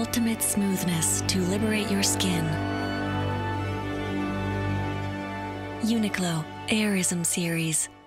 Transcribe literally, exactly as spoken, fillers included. ultimate smoothness to liberate your skin. Uniqlo AIRism Series.